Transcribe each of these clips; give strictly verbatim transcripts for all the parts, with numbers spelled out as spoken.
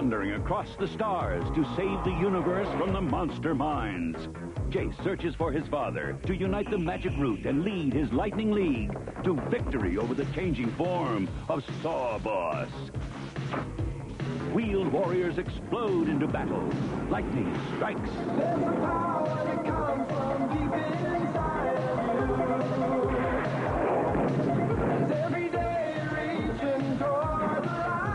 floundering across the stars to save the universe from the Monster Minds. Jayce searches for his father to unite the Magic Root and lead his Lightning League to victory over the changing form of Saw Boss. Wheeled Warriors explode into battle. Lightning strikes. There's a power that comes from deep inside of you. As every day reaching toward the light.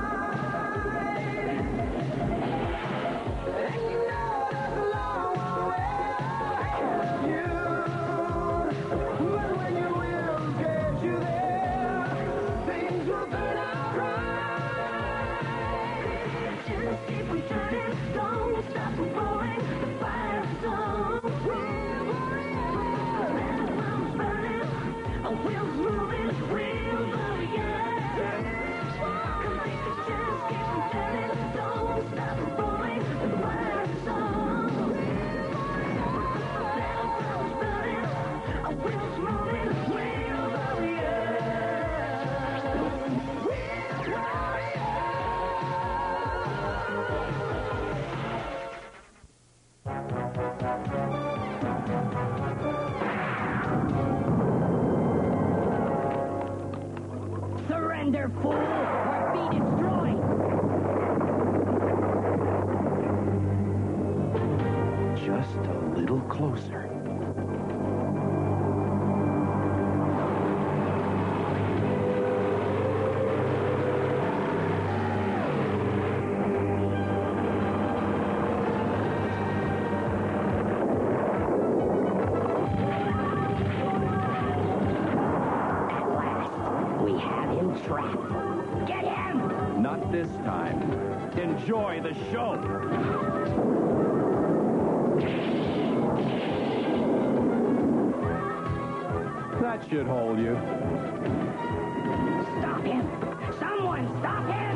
And you know there's a long way you. But when your will gets you there, things will turn out right. Just keep on turning, don't stop from growing, the fire is on. Wheeled Warriors! And the sun's burning, our wheels moving, Wheeled Warriors! Come on, just keep on turning, don't stop from growing, the fire is on. Wheeled Warriors! And the sun's burning, our wheels moving, Wheeled Warriors! Wheeled Warriors! Surrender, fool, or be destroyed. Just a little closer. Enjoy the show. That should hold you. Stop him! Someone stop him!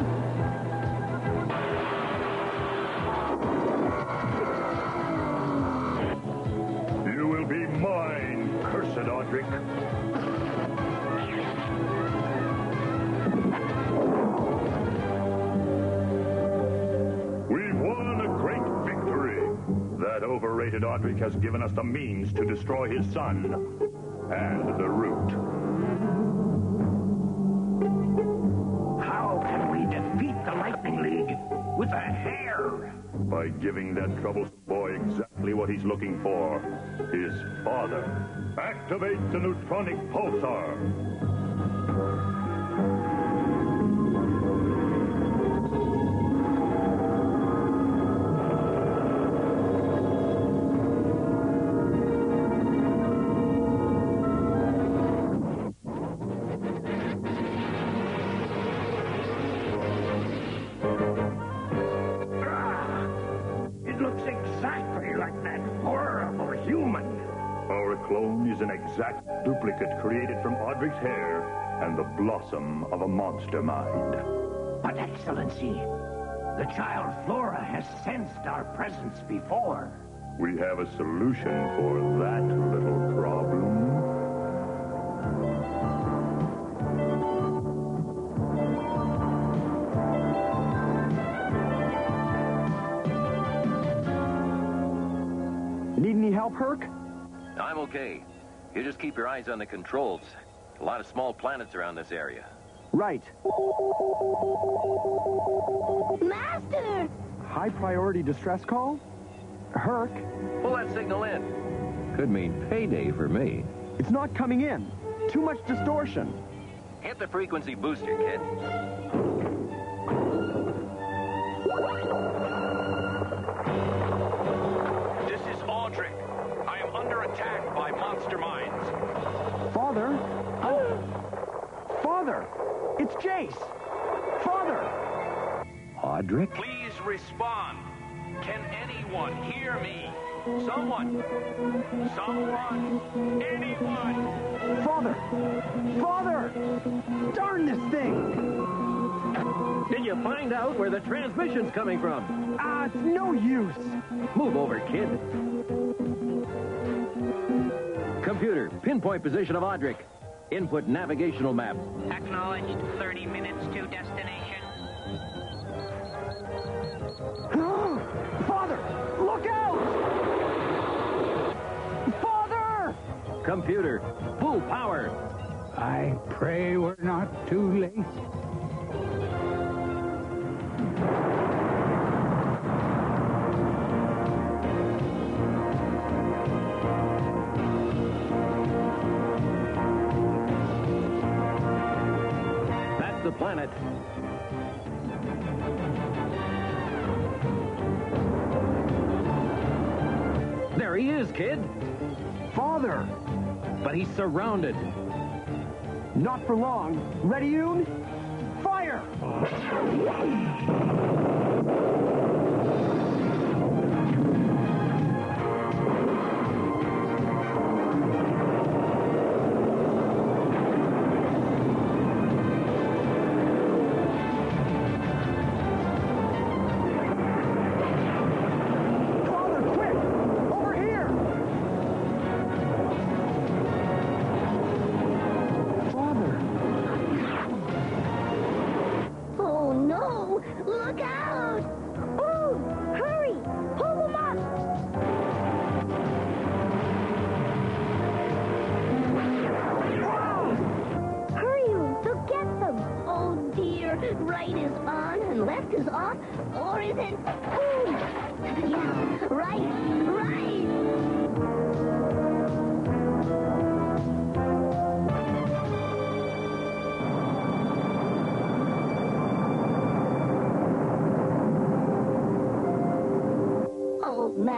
You will be mine, cursed Audric. Overrated Audric has given us the means to destroy his son and the Root. How can we defeat the Lightning League with a hair? By giving that troublesome boy exactly what he's looking for, his father. Activate the Neutronic Pulsar. Exact duplicate created from Audric's hair and the blossom of a monster mind. But, Excellency, the child Flora has sensed our presence before. We have a solution for that little problem. Need any help, Herc? I'm okay. You just keep your eyes on the controls. A lot of small planets around this area. Right. Master! High priority distress call? Herc? Pull that signal in. Could mean payday for me. It's not coming in. Too much distortion. Hit the frequency booster, kid. This is Audric. I am under attack by Monster Minds. Father? Oh. Father! It's Jayce! Father! Audric? Please respond. Can anyone hear me? Someone. Someone. Anyone. Father! Father! Darn this thing! Did you find out where the transmission's coming from? Ah, uh, it's no use. Move over, kid. Computer, pinpoint position of Audric. Input navigational map. Acknowledged. thirty minutes to destination. Father, look out! Father! Computer, full power. I pray we're not too late. Planet. There he is, kid. Father! But he's surrounded. Not for long. Ready, Oon? Fire!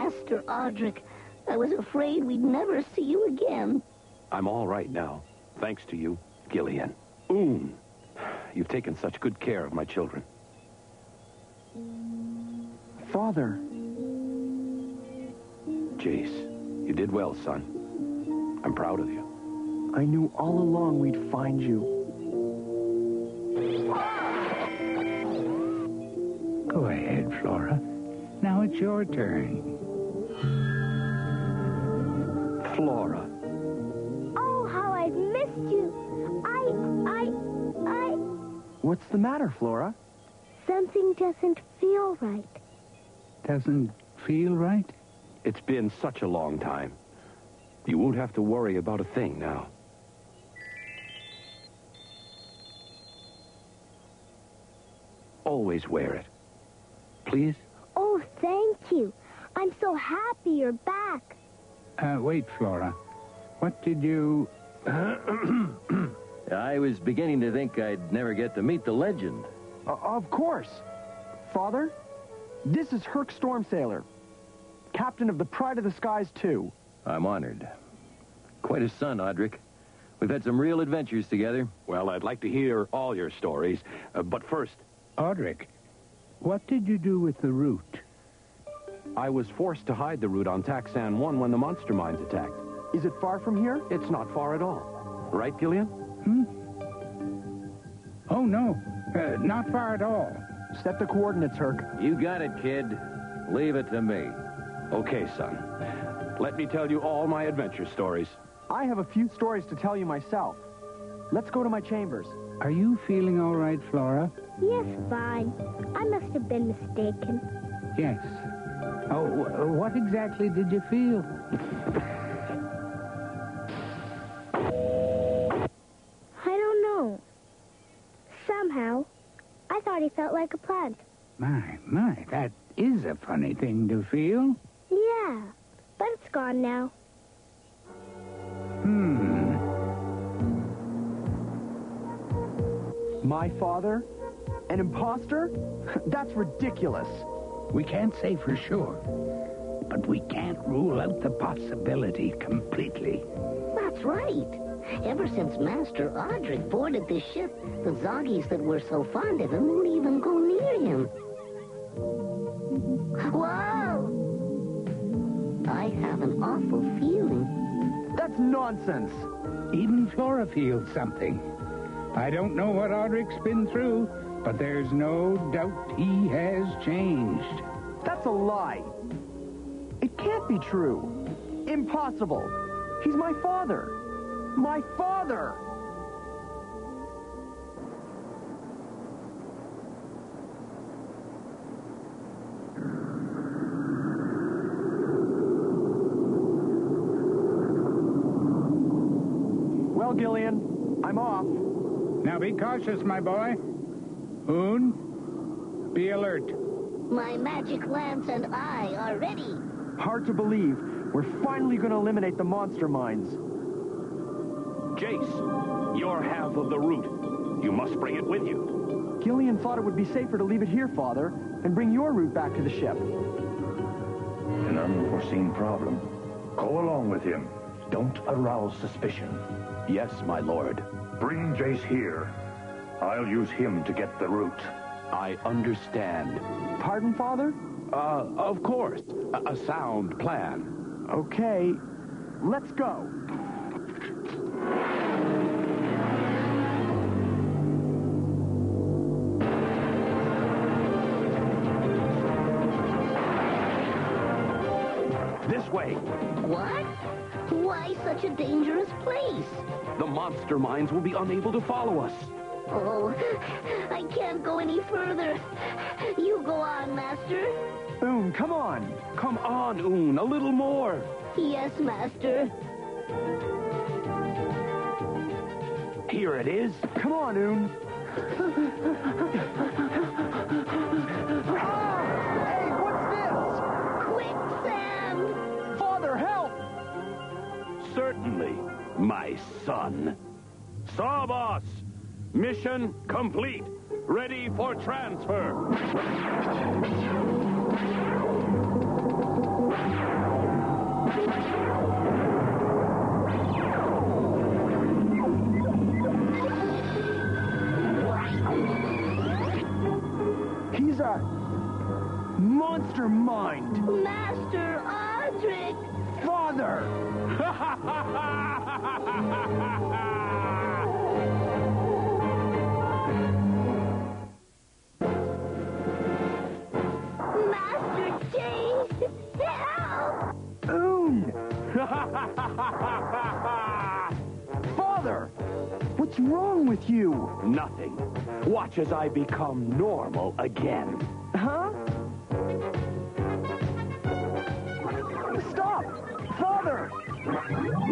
Mister Audric, I was afraid we'd never see you again. I'm all right now, thanks to you, Gillian. Oon, you've taken such good care of my children. Father. Jayce, you did well, son. I'm proud of you. I knew all along we'd find you. Go ahead, Flora. Now it's your turn. Flora. Oh, how I've missed you. I, I, I... What's the matter, Flora? Something doesn't feel right. Doesn't feel right? It's been such a long time. You won't have to worry about a thing now. Always wear it. Please? Oh, thank you. I'm so happy you're back. Uh, wait, Flora. What did you... I was beginning to think I'd never get to meet the legend. Uh, of course. Father, this is Herc Stormsailor, captain of the Pride of the Skies two. I'm honored. Quite a son, Audric. We've had some real adventures together. Well, I'd like to hear all your stories, uh, but first... Audric, what did you do with the root? I was forced to hide the root on Taxan one when the Monster Minds attacked. Is it far from here? It's not far at all. Right, Gillian? Hmm? Oh, no. Uh, not far at all. Set the coordinates, Herc. You got it, kid. Leave it to me. Okay, son. Let me tell you all my adventure stories. I have a few stories to tell you myself. Let's go to my chambers. Are you feeling all right, Flora? Yes, fine. I must have been mistaken. Yes. Oh, what exactly did you feel? I don't know. Somehow, I thought he felt like a plant. My, my, that is a funny thing to feel. Yeah, but it's gone now. Hmm. My father? An imposter? That's ridiculous. We can't say for sure, but we can't rule out the possibility completely. That's right. Ever since Master Audric boarded this ship, the Zoggies that were so fond of him won't even go near him. Whoa! I have an awful feeling. That's nonsense. Even Flora feels something. I don't know what Audric's been through, but there's no doubt he has changed. That's a lie. It can't be true. Impossible. He's my father. My father! well, Gillian. I'm off. Now be cautious, my boy. Oon, be alert. My magic lance and I are ready. Hard to believe. We're finally going to eliminate the Monster Minds. Jayce, your half of the root. You must bring it with you. Gillian thought it would be safer to leave it here, Father, and bring your root back to the ship. An unforeseen problem. Go along with him. Don't arouse suspicion. Yes, my lord. Bring Jayce here. I'll use him to get the root. I understand. Pardon, Father? Uh, of course. A, a sound plan. Okay. Let's go. This way. What? Why such a dangerous place? The Monster Minds will be unable to follow us. Oh, I can't go any further. You go on, Master. Oon, come on. Come on, Oon, a little more. Yes, Master. Here it is. Come on, Oon. Ah! Hey, what's this? Quicksand! Father, help! Certainly, my son. Saw Boss! Mission complete. Ready for transfer. He's a monster mind. Master Audric. Father. Ha ha ha ha ha ha ha. Father! What's wrong with you? Nothing. Watch as I become normal again. Huh? Stop! Father!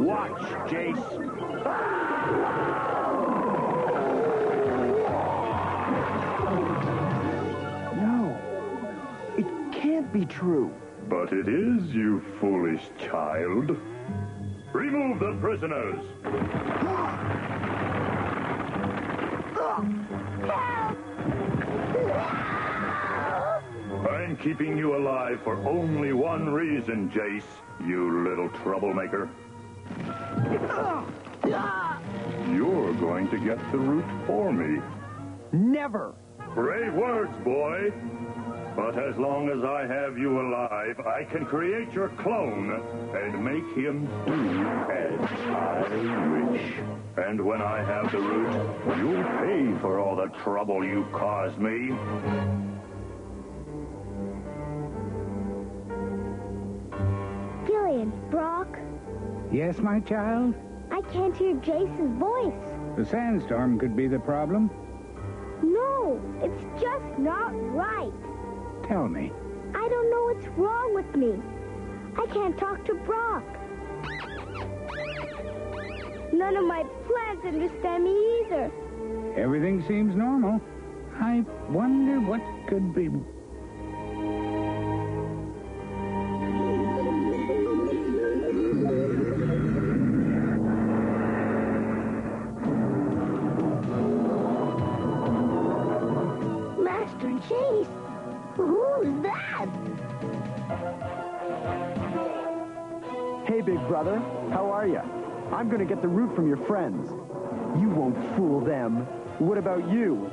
Watch, Jayce. Ah! No. It can't be true. But it is, you foolish child. Remove the prisoners! I'm keeping you alive for only one reason, Jayce, you little troublemaker. You're going to get the root for me. Never! Brave words, boy! But as long as I have you alive, I can create your clone and make him do as I wish. And when I have the root, you'll pay for all the trouble you caused me. Gillian, Brock? Yes, my child? I can't hear Jayce's voice. The sandstorm could be the problem. No, it's just not right. Tell me. I don't know what's wrong with me. I can't talk to Brock. None of my plants understand me either. Everything seems normal. I wonder what could be... Master Chase! Who's that? Hey, big brother. How are you? I'm going to get the root from your friends. You won't fool them. What about you?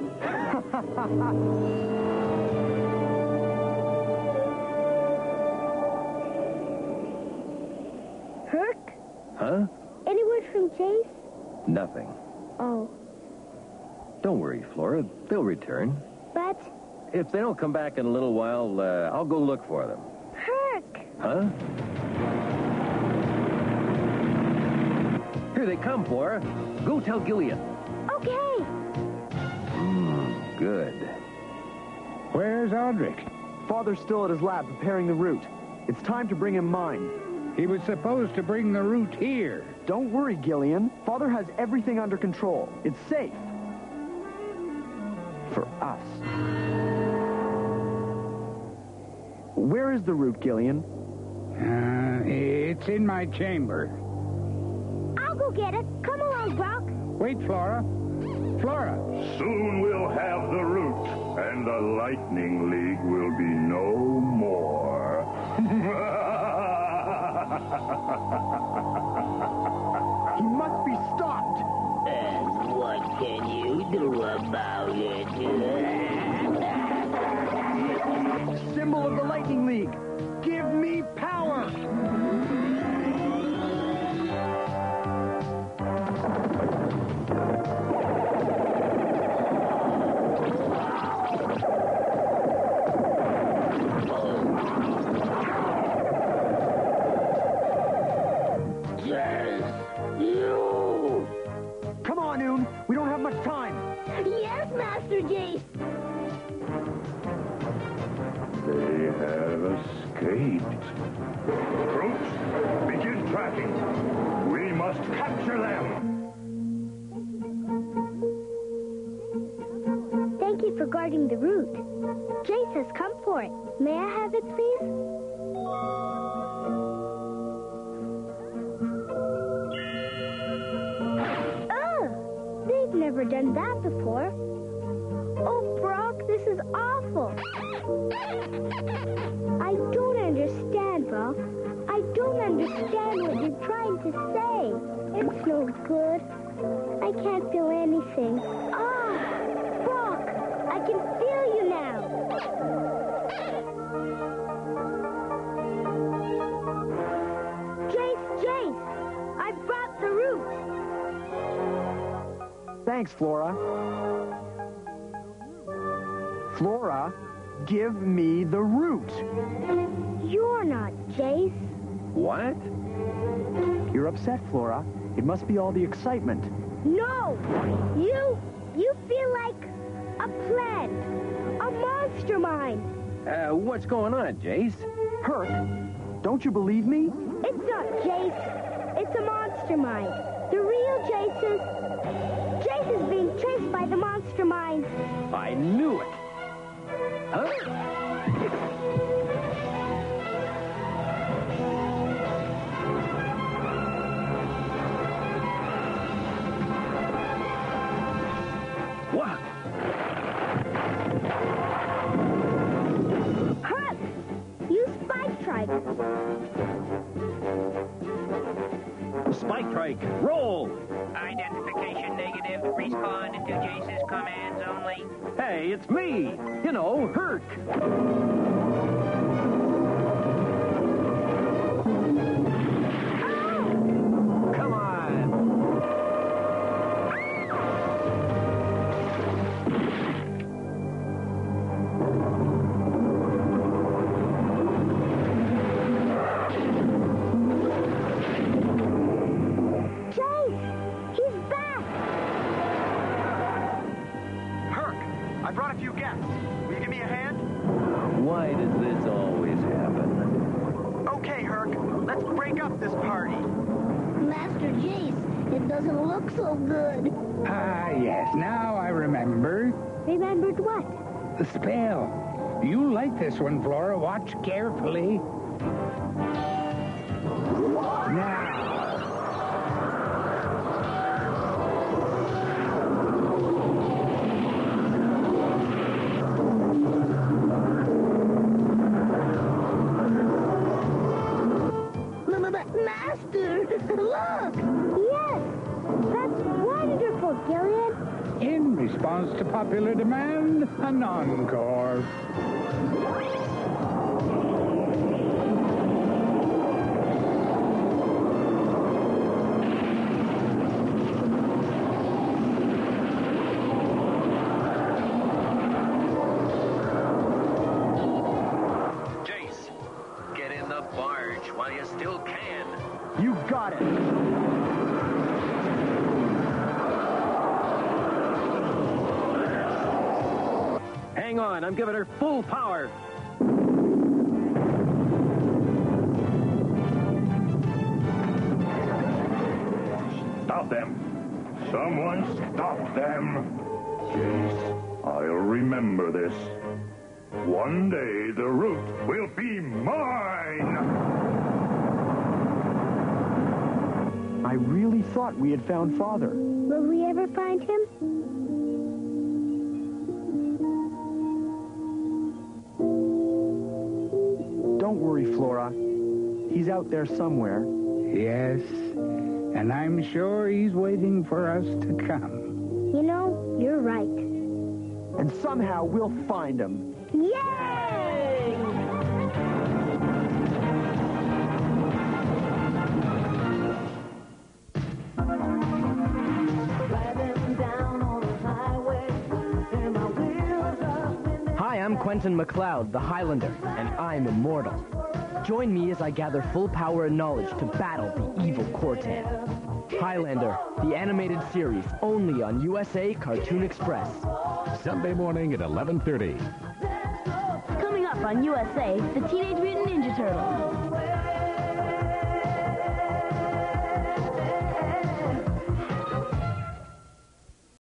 Herc? Huh? Any word from Chase? Nothing. Oh. Don't worry, Flora. They'll return. But... if they don't come back in a little while, uh, I'll go look for them. Herc! Huh? Here they come, Flora. Go tell Gillian. Okay. Mm, good. Where's Audric? Father's still at his lab preparing the route. It's time to bring him mine. He was supposed to bring the root here. Don't worry, Gillian. Father has everything under control. It's safe. For us. Where is the root, Gillian? Uh, it's in my chamber. I'll go get it. Come along, Brock. Wait, Flora. Flora. Soon we'll have the root, and the Lightning League will be no more. He must be stopped. And what can you do about it? Symbol of the Lightning League. Give me power. Jayce. They have escaped. Troops, begin tracking. We must capture them. Thank you for guarding the root. Jayce has come for it. May I have it, please? Oh, they've never done that before. Oh, Brock, this is awful. I don't understand, Brock. I don't understand what you're trying to say. It's no good. I can't feel anything. Ah, Brock, I can feel you now. Jayce, Jayce, I brought the root. Thanks, Flora. Flora, give me the root. You're not Jayce. What? You're upset, Flora. It must be all the excitement. No! You, you feel like a plant, a monster mind. Uh, what's going on, Jayce? Herc, don't you believe me? It's not Jayce. It's a monster mind. The real Jayce is... Jayce is being chased by the monster mind. I knew it. Huh? What? Herc! Use Spike Trike! Spike Trike, roll! Identification negative. Respond to Jayce's commands only. Hey, it's me. You know, Herc. Oh! Come on. Jayce, he's back. Herc, I brought a few guests. Why does this always happen? Okay, Herc, let's break up this party. Master Jayce, it doesn't look so good. Ah, yes, now I remember. Remembered what? The spell. You like this one, Flora. Watch carefully. Now. Look! Yes! That's wonderful, Gillian! In response to popular demand, an encore. Jayce, get in the barge while you still can. You got it. Hang on, I'm giving her full power. stop them. Someone stop them. Jayce, I'll remember this. One day the root will be mine. I really thought we had found Father. Will we ever find him? Don't worry, Flora. He's out there somewhere. Yes, and I'm sure he's waiting for us to come. You know, you're right. And somehow we'll find him. Yay! Hi, I'm Quentin McLeod, the Highlander, and I'm immortal. Join me as I gather full power and knowledge to battle the evil Quartet. Highlander, the animated series, only on U S A Cartoon Express. Sunday morning at eleven thirty. Coming up on U S A, the Teenage Mutant Ninja Turtles.